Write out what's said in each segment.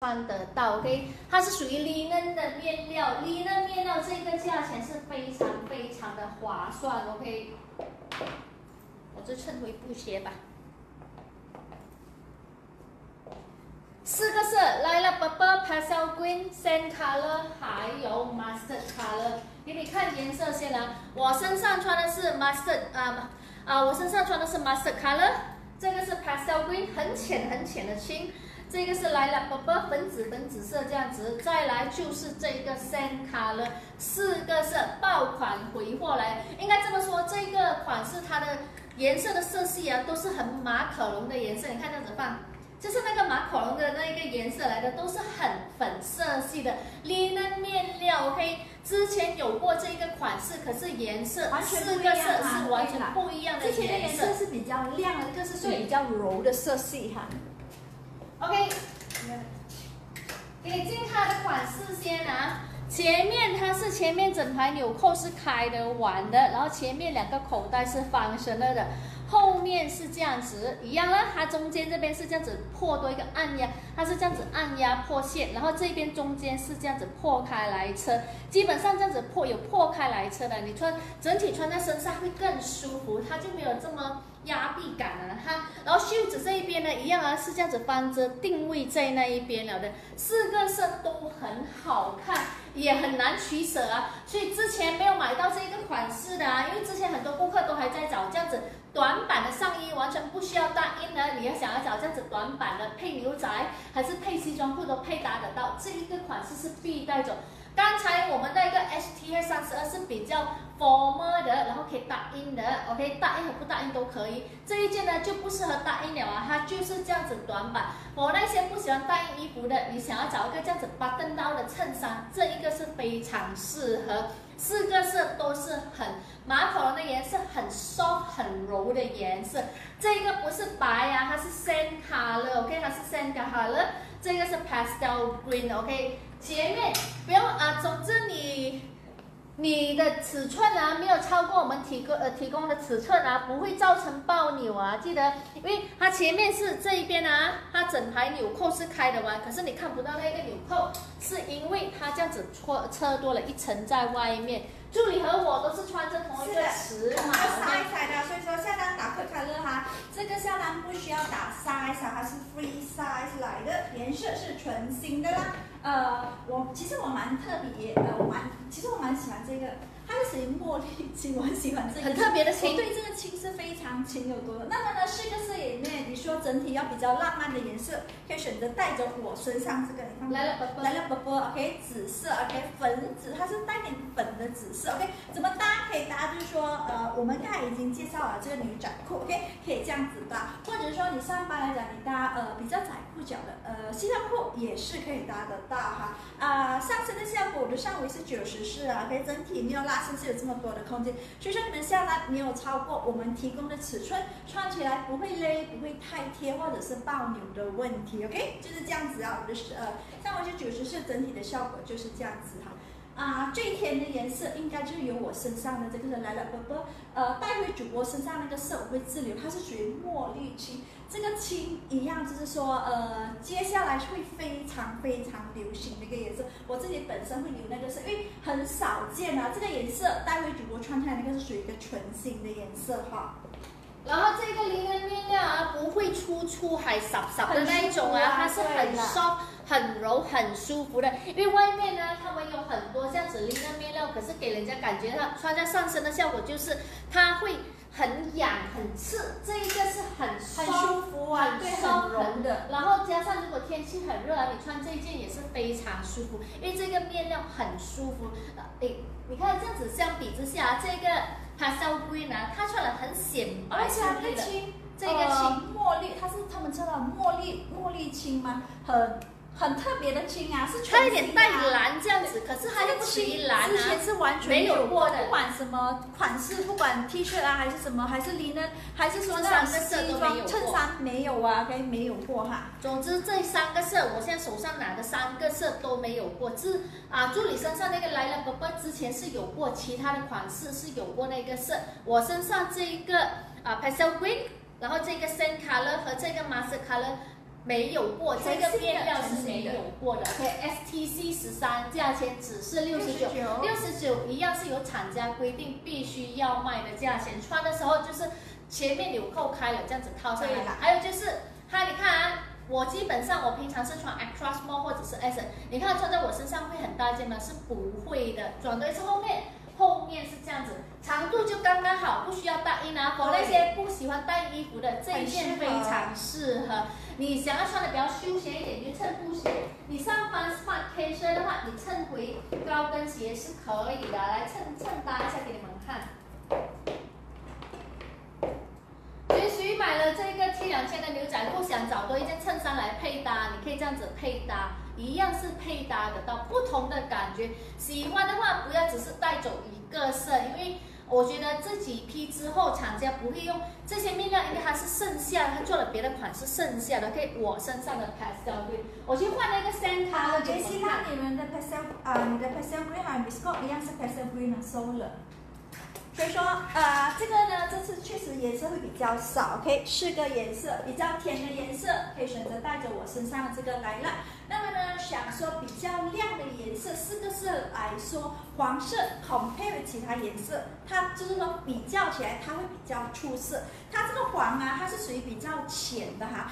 穿得到 ，OK， 它是属于 linen 的面料 ，linen 面料这个价钱是非常非常的划算 ，OK。我就衬回布鞋吧。四个色 ：lilac purple、pastel green、sand color， 还有 mustard color。给你看颜色先啦，我身上穿的是 mustard color， 这个是 pastel green， 很浅很浅的青。 这个是lilac purple粉紫色这样子，再来就是这个sand color， 四个色爆款回货来，应该这么说，这个款式它的颜色的色系啊，都是很马卡龙的颜色，你看这样子放，就是那个马卡龙的那个颜色来的，都是很粉色系的 linen 面料 ，OK， 之前有过这个款式，可是颜色四个色是完全不一样的颜色，之前的颜色是比较亮的，这个是属于比较柔的色系哈。 OK， 给你进它的款式先啊。前面整排纽扣是开的完的，然后前面两个口袋是方身的，后面是这样子一样啦。它中间这边是这样子破多一个按压，它是这样子按压破线，然后这边中间是这样子破开来车，基本上这样子破开来车的，你穿整体穿在身上会更舒服，它就没有这么。 压力感啊，哈，然后袖子这一边呢，一样啊，是这样子翻着定位在那一边了的，四个色都很好看，也很难取舍啊。所以之前没有买到这一个款式的啊，因为之前很多顾客都还在找这样子短版的上衣，完全不需要大印的，你要想要找这样子短版的配牛仔还是配西装裤都配搭得到，这一个款式是必带走。 刚才我们那个 HTH32 是比较 formal 的，然后可以打印的 ，OK， 打印和不打印都可以。这一件呢就不适合打印了啊，它就是这样子短版。我那些不喜欢打印衣服的，你想要找一个这样子 button down 的衬衫，这一个是非常适合。四个色都是很马卡龙的颜色，很 soft 很柔的颜色。这一个不是白啊，它是 sand color，OK， 它是 sand color。这个是 pastel green，OK。 前面不用啊，总之你的尺寸啊没有超过我们提供的尺寸啊，不会造成爆纽啊。记得，因为它前面是这一边啊，它整排纽扣是开的完，可是你看不到那个纽扣，是因为它这样子车多了一层在外面。助理和我都是穿着同一个尺码的，所以说下单打color哈，这个下单不需要打 size 啊，它是 free size 来的，颜色是全新的啦。 我蛮喜欢这个，它是属于茉莉青，我很喜欢这个，很特别的青。我对这个青是非常情有独钟。那么呢，四个色里面，你说整体要比较浪漫的颜色，可以选择带走我身上这个，你看来了宝宝 ，OK， 紫色 ，OK， 粉紫，它是带点粉的紫色 ，OK， 怎么搭可以搭？就是说，我们刚才已经介绍了这个牛仔裤 ，OK， 可以这样子搭，或者说你上班来讲，你搭比较窄裤脚的西装裤也是可以搭得到哈。上身的效果，我的上围是94啊， OK， 整体没有拉伸，是有这么多的空间，所以说你们下单没有超过我们提供的尺寸，穿起来不会勒，不会太贴或者是爆纽的问题 ，OK， 就是这样子啊，我的上围是94，整体的效果就是这样子哈。 最甜的颜色应该就是由我身上的这个来了宝宝，带回主播身上那个色我会自留，它是属于茉莉青，这个青一样就是说，接下来会非常非常流行的一个颜色，我自己本身会留那个色，因为很少见啊，这个颜色带回主播穿起来那个是属于一个全新的颜色哈。 然后这个linen面料啊，不会粗还少的那一种啊，它是很 soft、很柔、很舒服的。因为外面呢，他们有很多这样子linen面料，可是给人家感觉它穿在上身的效果就是它会很痒、很刺。这一个是很舒服啊，对，很柔的。然后加上如果天气很热啊，你穿这一件也是非常舒服，因为这个面料很舒服。你看这样子相比之下，这个。 pastel green 啊，它穿的很显白，而且它这个青，茉莉，它是他们叫的茉莉青吗？很特别的青啊，是它有点带蓝这样子，可是它又不属于蓝啊，之前是完全没有过的，不管什么款式，不管 T 恤啊还是什么，还是 linen， 还是说那种西装衬衫没有啊，可以没有过哈。总之这三个色，我现在手上拿的三个色都没有过。助理身上那个来了宝宝之前是有过，其他的款式是有过那个色，我身上这一个pastel green， 然后这个sand color 和这个mustard color。没有过，这个面料是没有过的。OK，STC 13，价钱只是69，一样是由厂家规定必须要卖的价钱。穿的时候就是前面纽扣开了，这样子套上来。还有就是，哈，你看啊。 我基本上我平常是穿 across more 或者是 S， 你看穿在我身上会很大件吗？是不会的。转对是后面是这样子，长度就刚刚好，不需要大衣啊。for 那些不喜欢带衣服的，这一件非常适合。你想要穿的比较休闲一点，你就衬布鞋。你上班 smart casual 的话，你衬回高跟鞋是可以的。来衬搭一下给你们看。 买了这个 T2000的牛仔裤，想找多一件衬衫来配搭，你可以这样子配搭，一样是配搭得到不同的感觉。喜欢的话，不要只是带走一个色，因为我觉得自己批之后，厂家不会用这些面料，因为它是剩下，它做了别的款式剩下的，可以我身上的 pastel green， 我去换了一个 sand color。杰西卡，你们的 pastel 你的 pastel green 还有 Miss Scott 一样是 pastel green 的 solar。 所以说，这个呢，这次确实颜色会比较少 ，OK， 4个颜色，比较甜的颜色，可以选择带着我身上的这个来了。那么呢，想说比较亮的颜色，4个色来说，黄色 compare 其他颜色，它就是说比较起来，它会比较出色。它这个黄啊，它是属于比较浅的哈，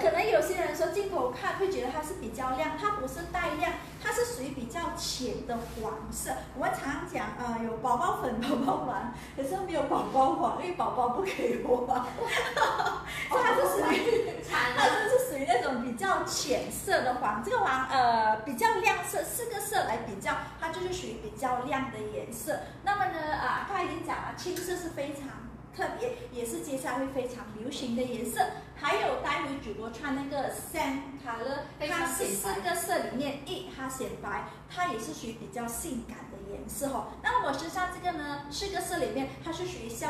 可能有些人说镜头看会觉得它是比较亮，它不是带亮，它是属于比较浅的黄色。我们常讲，有宝宝粉。 宝宝黄，可是没有宝宝黄，因为宝宝不给我。它是属于，它是属于那种比较浅色的黄。这个黄比较亮色，4个色来比较，它就是属于比较亮的颜色。那么呢他已经讲了，青色是非常特别，也是接下来会非常流行的颜色。还有待会主播穿那个 sand color， 它是4个色里面它显白，它也是属于比较性感的。 颜色哈，那我身上这个呢，4个色里面它是属于比较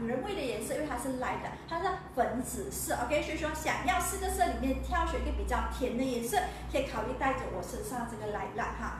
女人味的颜色，因为它是light的，它是粉紫色 ，OK， 所以说想要4个色里面挑选一个比较甜的颜色，可以考虑带着我身上这个light哈。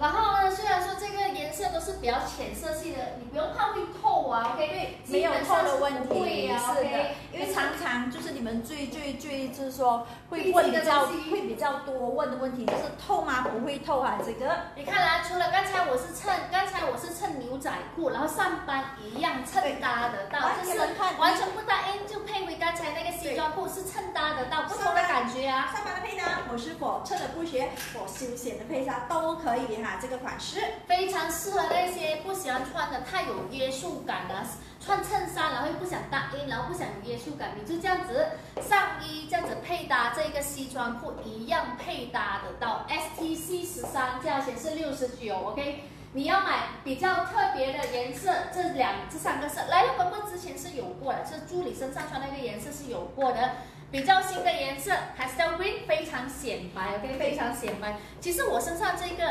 然后呢，虽然说这个颜色都是比较浅色系的，你不用怕会透啊 ，OK， 对，没有透的问题，是的，因为常常就是你们最就是说会比较多问的问题就是透吗？不会透啊，这个你看啦，除了刚才我是衬牛仔裤，然后上班一样衬搭得到，就是完全不搭 N 就配回刚才那个西装裤是衬搭得到不同的感觉啊。上班的配搭，我是否衬的布鞋，我休闲的配搭都可以哈。 这个款式非常适合那些不喜欢穿的太有约束感的，穿衬衫然后又不想搭衣，然后不想有约束感，你就这样子上衣这样子配搭这个西装裤一样配搭得到。STC 13，价钱是69 ，OK。你要买比较特别的颜色，这3个色来了，伯伯之前是有过的，是助理身上穿那个颜色是有过的。 比较新的颜色 pastel green 非常显白 ，OK， 非常显白。其实我身上这个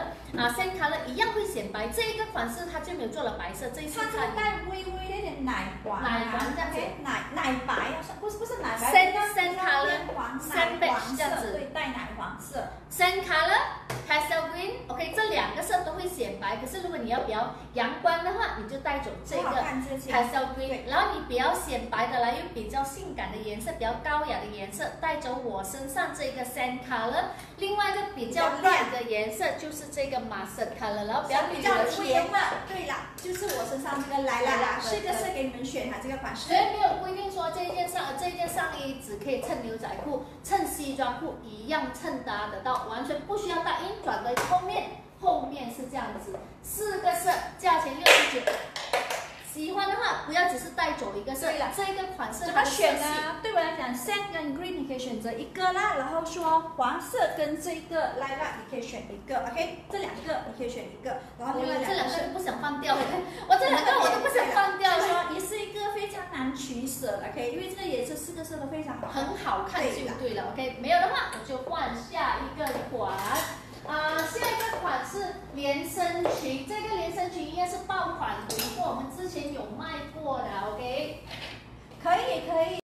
sand color 一样会显白，这一个款式它就没有做了白色，这一次它带微一点奶黄这样子，奶白啊，不是奶白，sand color 这样子，对，带奶黄色 ，sand color pastel green，OK， 这2个色都会显白。可是如果你要比较阳光的话，你就带走这个 pastel green， 然后你比较显白的来，又比较性感的颜色，比较高雅的。 颜色带走我身上这个 sand color， 另外一个比较亮的颜色就是这个 mustard color， 然后比较甜的。对啦，就是我身上这个来4个色给你们选哈，这个款式。所以没有规定说这件上衣只可以衬牛仔裤、衬西装裤一样衬搭得到，完全不需要搭衣。转到后面是这样子，4个色，价钱69。 喜欢的话，不要只是带走一个色。对了，这一个款式怎么选呢？对我来讲 ，sand 跟 green 你可以选择一个啦，然后说黄色跟这个 lilac 你可以选一个 ，OK？ 这2个你可以选一个，然后另外2个都不想放掉，我这2个我都不想放掉。所以说也是一个非常难取舍的 ，OK？ 因为这个颜色4个色都非常好，很好看就对了 ，OK？ 没有的话我就换下一个款。 下一个款是连身裙，这个连身裙应该是爆款，我们之前有卖过的 ，OK？ 可以。